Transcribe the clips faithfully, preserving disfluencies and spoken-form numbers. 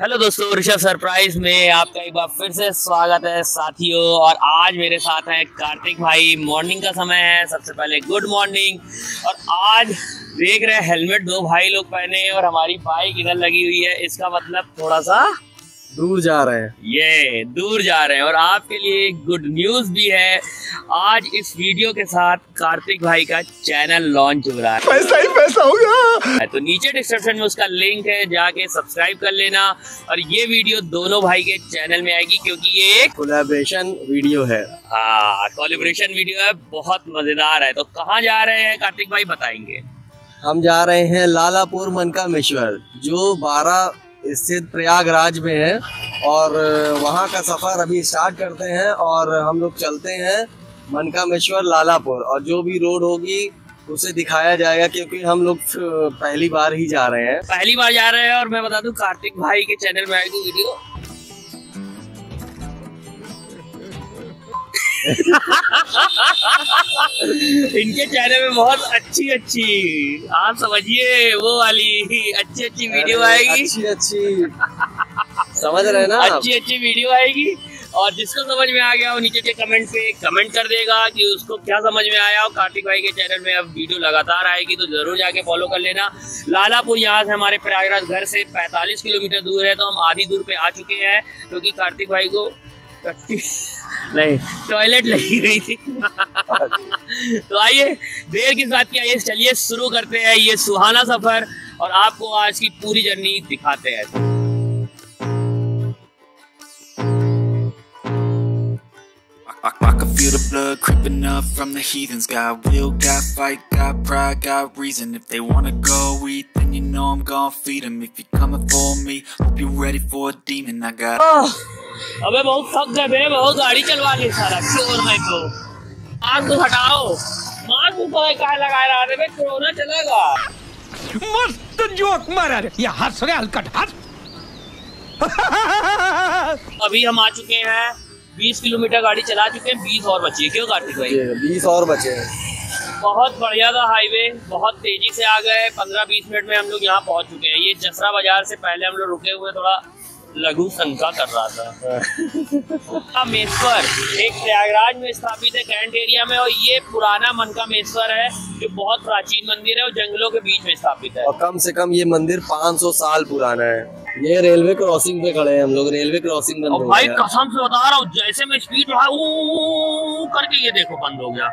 Hello दोस्तों, Rishabh surprise में आपका एक बार फिर से स्वागत है साथियों। और आज मेरे साथ हैं कार्तिक भाई। मॉर्निंग का समय है, सबसे पहले गुड मॉर्निंग। और आज देख रहे हैं हेलमेट दो भाई लोग पहने हैं और हमारी बाइक इधर लगी हुई है, इसका मतलब थोड़ा सा दूर जा रहे हैं, ये दूर जा रहे हैं। और आपके लिए गुड न्यूज भी है, आज इस वीडियो के साथ कार्तिक भाई का चैनल लॉन्च हो रहा है। पैसा ही पैसा होगा। तो नीचे डिस्क्रिप्शन में उसका लिंक है, जाके सब्सक्राइब कर लेना। और ये वीडियो दोनों भाई के चैनल में आएगी क्योंकि ये एक कोलैबोरेशन वीडियो है। हाँ, कोलैबोरेशन वीडियो है, बहुत मजेदार है। तो कहाँ जा रहे हैं कार्तिक भाई बताएंगे? हम जा रहे हैं लालापुर मनकामेश्वर, जो बारा स्थित प्रयागराज में है। और वहाँ का सफ़र अभी स्टार्ट करते हैं और हम लोग चलते हैं मनकामेश्वर लालापुर। और जो भी रोड होगी उसे दिखाया जाएगा क्योंकि हम लोग पहली बार ही जा रहे हैं पहली बार जा रहे हैं और मैं बता दूं कार्तिक भाई के चैनल में आएगी वीडियो। इनके चैनल में बहुत अच्छी अच्छी, आप समझिए वो वाली अच्छी अच्छी वीडियो आएगी, अच्छी अच्छी समझ रहे ना, अच्छी अच्छी वीडियो आएगी। और जिसको समझ में आ गया वो नीचे के कमेंट पे कमेंट कर देगा कि उसको क्या समझ में आया। और कार्तिक भाई के चैनल में अब वीडियो लगातार आएगी, तो जरूर जाके फॉलो कर लेना। लालापुर यहाँ से हमारे प्रयागराज घर से पैंतालीस किलोमीटर दूर है, तो हम आधी दूर पे आ चुके हैं क्योंकि कार्तिक भाई को नहीं टॉयलेट लगी हुई थी। तो आइए, देर किस बात की, आइए चलिए शुरू करते हैं ये सुहाना सफर और आपको आज की पूरी जर्नी दिखाते हैं। I can feel the blood creeping up from the heathens. Got will, got fight, got pride, got reason. If they wanna go eat, then you know I'm gonna feed them. If you're coming for me, hope you're ready for a demon. I got. अबे बहुत थक गए बे, बहुत गाड़ी चलवा ली सारा शोर में। तो मास्क तो हटाओ, मास्क ऊपर कहाँ लगाए रहा है बे, कोरोना चलेगा। मस्त जोक मारा रे, ये हंस रहे हल्का हंस। अभी हम आ चुके हैं, बीस किलोमीटर गाड़ी चला चुके हैं, बीस और बची है। क्यों कार्तिक भाई? बीस और बचे हैं। बहुत बढ़िया था हाईवे, बहुत तेजी से आ गए। पंद्रह बीस मिनट में हम लोग यहाँ पहुँच चुके हैं। ये जसरा बाजार से पहले हम लोग रुके हुए, थोड़ा लघु शंका कर रहा था। मेश्वर एक प्रयागराज में स्थापित है, कैंट एरिया में। और ये पुराना मनकामेश्वर है जो बहुत प्राचीन मंदिर है और जंगलों के बीच में स्थापित है। और कम से कम ये मंदिर पाँच सौ साल पुराना है। ये रेलवे क्रॉसिंग पे खड़े हैं हम लोग, रेलवे क्रॉसिंग बंद हो गया। भाई कसम से बता रहा हूँ, जैसे मैं स्पीड बढ़ा करके ये देखो बंद हो गया।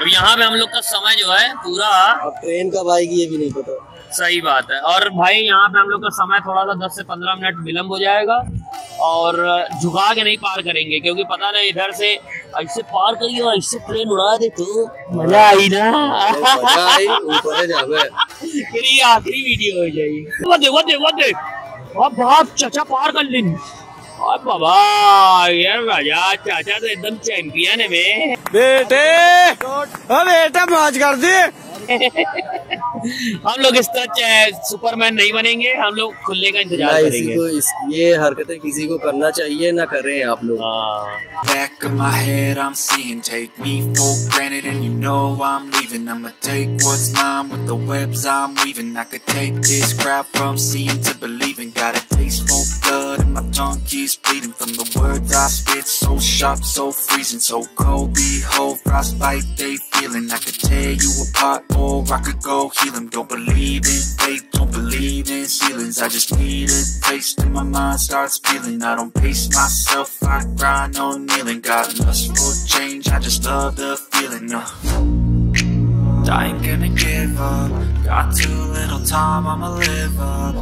और यहाँ पे हम लोग का समय जो है पूरा, अब ट्रेन कब आएगी ये भी नहीं पता। सही बात है। और भाई यहाँ पे हम लोग का समय थोड़ा सा दस से पंद्रह मिनट विलम्ब हो जाएगा और झुका के नहीं पार करेंगे क्योंकि पता नहीं इधर से ऐसे पार करिए और ऐसे ट्रेन उड़ा दे तो मजा आई ना, मजा आई ऊपर जावे। फिर ये आखिरी वीडियो हो जाएगी। वो दे वो दे वो दे अब बाप चाचा पार कर लें। अब बाबा यार मजा, चाचा तो एकदम चैंपियन है बे। बेटे अब बेटा मौज कर दे। हम लोग इस तरह सुपरमैन नहीं बनेंगे, हम लोग खुलने का इंतजार करेंगे। इसको इस, ये हरकतें किसी को करना चाहिए ना, करें आप लोग। Don't believe in faith, don't believe in ceilings. I just need a taste and my mind starts feeling. I don't pace myself, I grind on kneeling. Got lust for change, I just love the feeling. uh. I ain't gonna give up, got too little time, I'ma live up.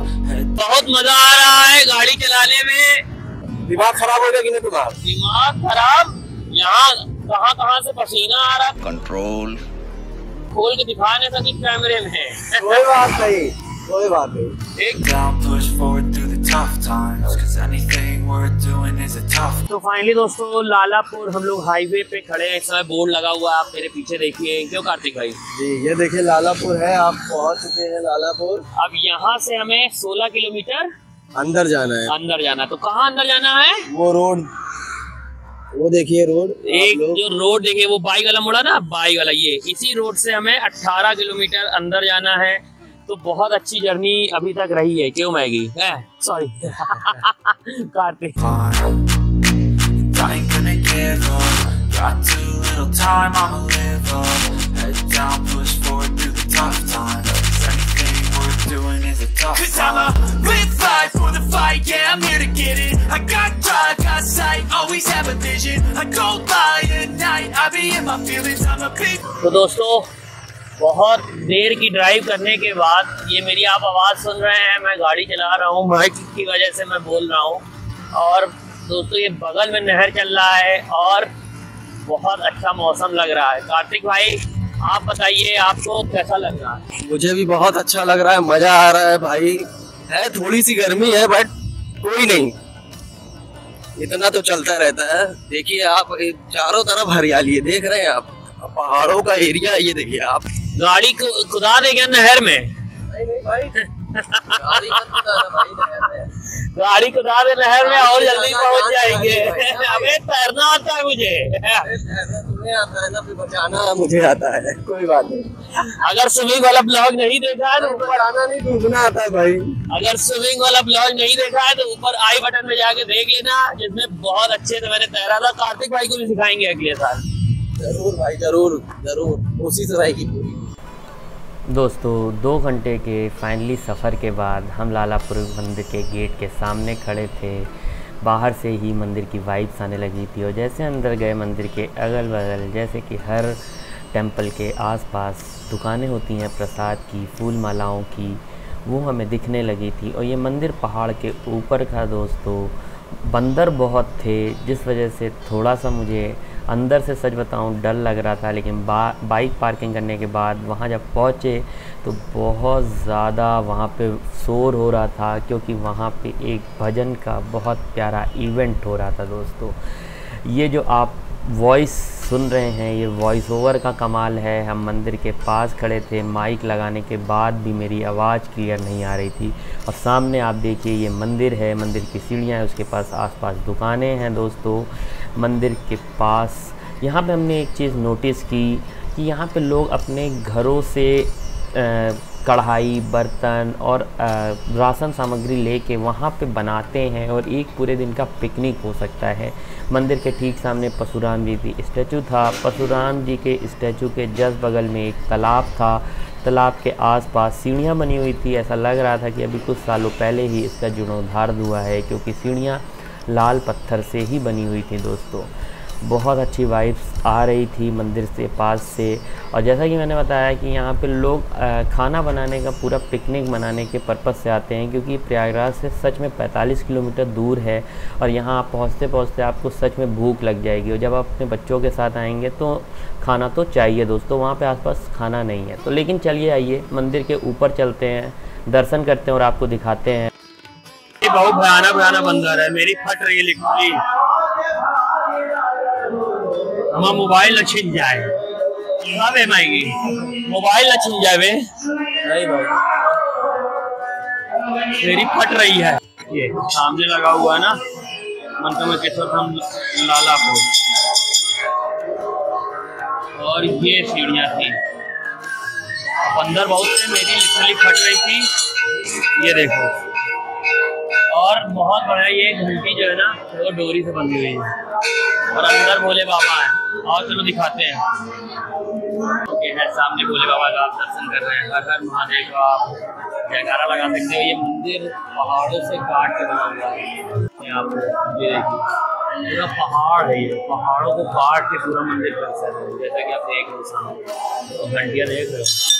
बहुत मजा आ रहा है गाड़ी चलाने में। दिमाग खराब हो गया कि नहीं तुम्हारा? दिमाग खराब, यहाँ कहाँ कहाँ से पसीना आ रहा है। कंट्रोल खोल के दिखा नहीं सकती कैमरे में। कोई बात नहीं, कोई बात नहीं। एक तो फाइनली दोस्तों लालापुर हम लोग हाईवे पे खड़े हैं। इस समय बोर्ड लगा हुआ है, आप मेरे पीछे देखिए। क्यों कार्तिक भाई? जी ये देखिए लालापुर है, आप पहुंच चुके हैं लालापुर। अब यहाँ से हमें सोलह किलोमीटर अंदर जाना है। अंदर जाना, तो कहाँ अंदर जाना है? वो रोड, वो देखिए रोड, एक जो रोड देखिए, वो बाइक वाला मुड़ा ना, बाइक वाला, ये इसी रोड से हमें अठारह किलोमीटर अंदर जाना है। तो बहुत अच्छी जर्नी अभी तक रही है। क्यों मैगी, सॉरी कार्तिक। तो दोस्तों बहुत देर की ड्राइव करने के बाद ये मेरी आप आवाज़ सुन रहे हैं, मैं गाड़ी चला रहा हूँ, माइक की वजह से मैं बोल रहा हूँ। और दोस्तों ये बगल में नहर चल रहा है और बहुत अच्छा मौसम लग रहा है। कार्तिक भाई आप बताइए आपको कैसा लग रहा है? मुझे भी बहुत अच्छा लग रहा है, मज़ा आ रहा है भाई। है थोड़ी सी गर्मी है बट कोई नहीं, इतना तो चलता रहता है। देखिए आप चारों तरफ हरियाली है, देख रहे हैं आप, पहाड़ों का एरिया है। ये देखिए आप गाड़ी को खुदा दे क्या नहर में? नहीं नहीं भाई, गाड़ी गाड़ी खुदा दे नहर में और जल्दी पहुंच जाएंगे। अबे तैरना आता है मुझे, तुम्हें आता है ना, फिर बचाना मुझे आता है। कोई बात नहीं, अगर स्विमिंग वाला ब्लॉग नहीं देखा है तो ऊपर आना नहीं, डूबना आता है भाई। अगर स्विमिंग वाला ब्लॉग नहीं देखा है तो ऊपर आई बटन में जाके देख लेना, जिसमें बहुत अच्छे से मैंने तैरा था। कार्तिक भाई को भी सिखाएंगे अगले साल, जरूर भाई, जरूर जरूर कोशिश रहेगी पूरी। दोस्तों दो घंटे के फाइनली सफ़र के बाद हम लालापुर मंदिर के गेट के सामने खड़े थे। बाहर से ही मंदिर की वाइब्स आने लगी थी और जैसे अंदर गए मंदिर के अगल बगल, जैसे कि हर टेंपल के आसपास दुकानें होती हैं प्रसाद की, फूल मालाओं की, वो हमें दिखने लगी थी। और ये मंदिर पहाड़ के ऊपर था दोस्तों, बंदर बहुत थे जिस वजह से थोड़ा सा मुझे अंदर से सच बताऊं डर लग रहा था। लेकिन बा, बाइक पार्किंग करने के बाद वहां जब पहुंचे तो बहुत ज़्यादा वहां पे शोर हो रहा था, क्योंकि वहां पे एक भजन का बहुत प्यारा इवेंट हो रहा था। दोस्तों ये जो आप वॉइस सुन रहे हैं ये वॉइस ओवर का कमाल है। हम मंदिर के पास खड़े थे, माइक लगाने के बाद भी मेरी आवाज़ क्लियर नहीं आ रही थी। और सामने आप देखिए ये मंदिर है, मंदिर की सीढ़ियाँ हैं, उसके पास आसपास दुकानें हैं। दोस्तों मंदिर के पास यहाँ पे हमने एक चीज़ नोटिस की कि यहाँ पे लोग अपने घरों से आ, कढ़ाई, बर्तन और राशन सामग्री लेके वहाँ पे बनाते हैं और एक पूरे दिन का पिकनिक हो सकता है। मंदिर के ठीक सामने परशुराम जी की स्टैचू था, परशुराम जी के स्टैचू के जस्ट बगल में एक तालाब था, तालाब के आसपास सीढ़ियाँ बनी हुई थी। ऐसा लग रहा था कि अभी कुछ सालों पहले ही इसका जीर्णोद्धार हुआ है, क्योंकि सीढ़ियाँ लाल पत्थर से ही बनी हुई थी। दोस्तों बहुत अच्छी वाइब्स आ रही थी मंदिर से पास से। और जैसा कि मैंने बताया कि यहाँ पे लोग खाना बनाने का पूरा पिकनिक मनाने के पर्पस से आते हैं, क्योंकि प्रयागराज से सच में पैंतालीस किलोमीटर दूर है और यहाँ आप पहुँचते पहुँचते आपको सच में भूख लग जाएगी। और जब आप अपने बच्चों के साथ आएंगे तो खाना तो चाहिए दोस्तों, वहाँ पर आसपास खाना नहीं है तो। लेकिन चलिए आइए मंदिर के ऊपर चलते हैं, दर्शन करते हैं और आपको दिखाते हैं। बहुत भयानक भयानक बंदर है, मेरी फट रही है लिटरली, हमारा मोबाइल न छिन जाए। हाँ बे मायगी, मोबाइल न छिन जाए बे। नहीं भाई मेरी फट रही है। ये सामने लगा हुआ है ना मनकमेश्वर धाम लालापुर, और ये सीढ़ियाँ थी, बंदर बहुत थे, मेरी लिटरली फट रही थी। ये देखो, और बहुत बड़ा ये घंटी जो है ना वो डोरी से बंधी हुई है और अंदर भोले बाबा है। और चलो दिखाते हैं, ओके है सामने भोले बाबा का आप दर्शन कर रहे हैं। हर हर महादेव का आप जयकारा लगा सकते हो। ये मंदिर पहाड़ों से काट के बना हुआ है, यहाँ पर ये पूरा पहाड़ है, ये पहाड़ों को काट के पूरा मंदिर बना है, जैसा कि आप देख रहे हो सामने घंटियाँ देख रहे हो।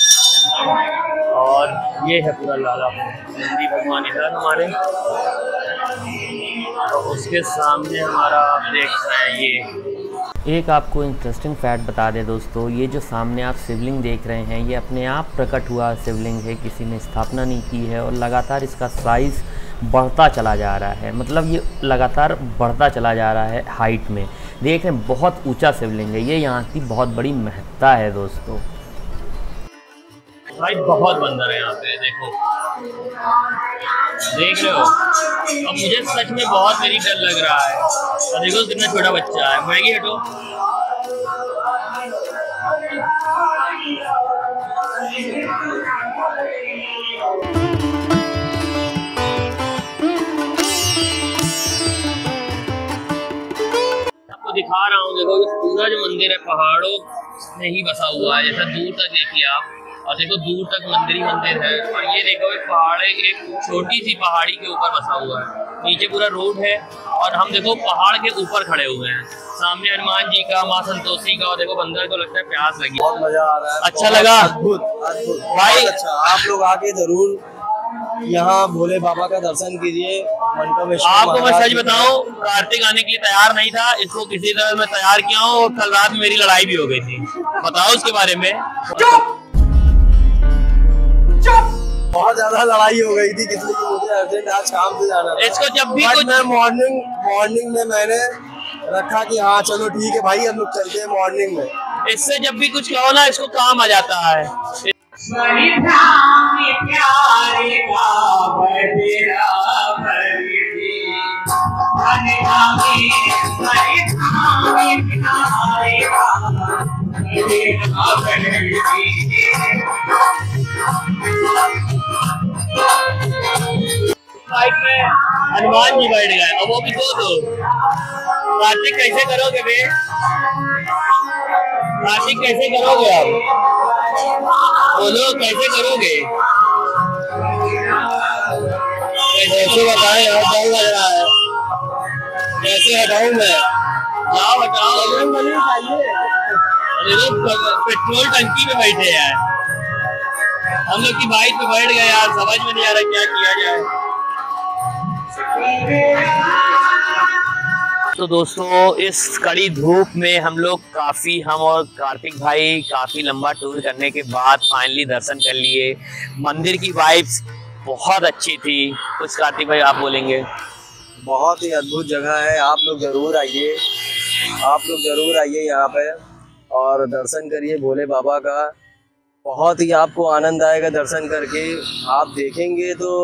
और ये है पूरा लालापुर नंदी भगवान इधर हमारे, और उसके सामने हमारा आप देख रहे हैं। ये एक आपको इंटरेस्टिंग फैक्ट बता दें दोस्तों, ये जो सामने आप शिवलिंग देख रहे हैं ये अपने आप प्रकट हुआ शिवलिंग है, किसी ने स्थापना नहीं की है। और लगातार इसका साइज़ बढ़ता चला जा रहा है, मतलब ये लगातार बढ़ता चला जा रहा है हाइट में। देख रहे हैं बहुत ऊँचा शिवलिंग है, ये यहाँ की बहुत बड़ी महत्ता है दोस्तों। भाई बहुत बंदर है यहाँ पे, देखो देख रहे हो, अब मुझे सच में बहुत मेरी डर लग रहा है। और देखो कितना छोटा बच्चा है, मैगी हटो। दिखा रहा हूँ, देखो ये पूरा जो मंदिर है पहाड़ों में ही बसा हुआ है। जैसा दूर तक देखिए आप, और देखो दूर तक मंदिर ही मंदिर है। और ये देखो एक पहाड़, एक छोटी सी पहाड़ी के ऊपर बसा हुआ है, नीचे पूरा रोड है और हम देखो पहाड़ के ऊपर खड़े हुए हैं। सामने हनुमान जी का, माँ संतोषी का, और देखो बंदर को लगता है प्यास लगी। बहुत मजा आ रहा है, अच्छा लगा, अद्भुत अद्भुत भाई। अच्छा, आप लोग आके जरूर यहाँ भोले बाबा का दर्शन कीजिए। मनकामेश्वर आपको मैं सच बताऊं, कार्तिक आने के लिए तैयार नहीं था, इसको किसी तरह मैं तैयार किया हूँ। और कल रात मेरी लड़ाई भी हो गई थी, बताओ उसके बारे में। बहुत ज्यादा लड़ाई हो गई थी किसी की, मुझे अर्जेंट आज शाम से जाना था। इसको जब भी कुछ मैं मॉर्निंग मॉर्निंग में मैंने रखा कि हाँ चलो ठीक है भाई हम लोग चलते हैं मॉर्निंग में। इससे जब भी कुछ कहो ना, इसको काम आ जाता है। बाइक में हनुमान जी बैठ गए, अब वो भी दो दो। कार्तिक कैसे करोगे बे, कार्तिक कैसे करोगे आप, बोलो कैसे करोगे, कैसे बताए यार, डर लग रहा है, कैसे हटाऊ मैं, जाओ हटाओ। पेट्रोल टंकी में बैठे हैं, हम लोग की बाइक पे बैठ गए यार, समझ में नहीं आ रहा क्या किया जाए। तो दोस्तों इस कड़ी धूप में हम लोग काफ़ी, हम और कार्तिक भाई काफ़ी लंबा टूर करने के बाद फाइनली दर्शन कर लिए। मंदिर की वाइब्स बहुत अच्छी थी। कुछ कार्तिक भाई आप बोलेंगे? बहुत ही अद्भुत जगह है, आप लोग ज़रूर आइए, आप लोग ज़रूर आइए यहाँ पे और दर्शन करिए भोले बाबा का। बहुत ही आपको आनंद आएगा दर्शन करके, आप देखेंगे तो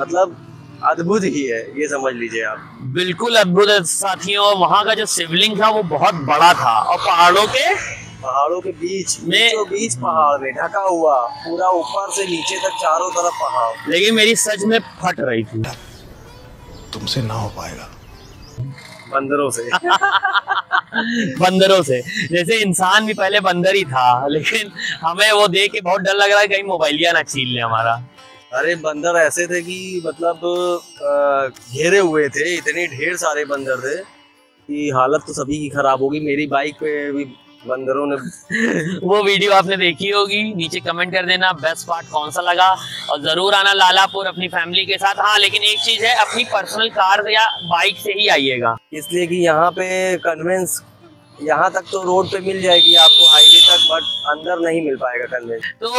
मतलब अद्भुत ही है, ये समझ लीजिए आप। बिल्कुल अद्भुत है साथियों। और वहाँ का जो शिवलिंग था वो बहुत बड़ा था और पहाड़ों के पहाड़ों के बीच में, तो बीच पहाड़ में ढका हुआ, पूरा ऊपर से नीचे तक चारों तरफ पहाड़। लेकिन मेरी सच में फट रही थी, तुमसे ना हो पाएगा, बंदरों से बंदरों से। जैसे इंसान भी पहले बंदर ही था, लेकिन हमें वो देख के बहुत डर लग रहा है कहीं मोबाइलिया ना छीन ले हमारा। अरे बंदर ऐसे थे कि मतलब घेरे हुए थे, इतने ढेर सारे बंदर थे कि हालत तो सभी की खराब होगी। मेरी बाइक पे भी बंदरों ने वो वीडियो आपने देखी होगी, नीचे कमेंट कर देना बेस्ट पार्ट कौन सा लगा। और जरूर आना लालापुर अपनी फैमिली के साथ। हाँ लेकिन एक चीज है, अपनी पर्सनल कार या बाइक से ही आइएगा, इसलिए कि यहाँ पे कन्वेंस यहाँ तक तो रोड पे मिल जाएगी आपको हाईवे तक, बट अंदर नहीं मिल पाएगा कन्वेंस। तो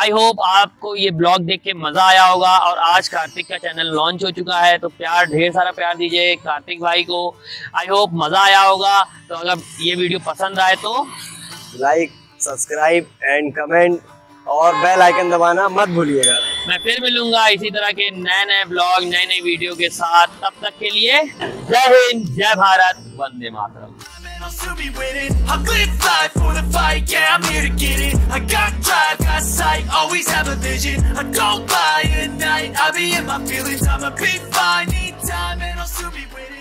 आई होप आपको ये ब्लॉग देख के मजा आया होगा। और आज कार्तिक का चैनल लॉन्च हो चुका है, तो प्यार, ढेर सारा प्यार दीजिए कार्तिक भाई को। आई होप मजा आया होगा। तो अगर ये वीडियो पसंद आए तो लाइक, सब्सक्राइब एंड कमेंट और बेल आइकन दबाना मत भूलिएगा। मैं फिर मिलूंगा इसी तरह के नए नए ब्लॉग, नए नए वीडियो के साथ। तब तक के लिए जय हिंद, जय Bharat, Vande Mataram. I'll still be winning. I'm gonna fly for the fight, yeah, I'm here to get it. I got drive, got sight, always have a vision. I don't buy at night, I be in my feelings. I'ma be fine, need time and I'll still be winning.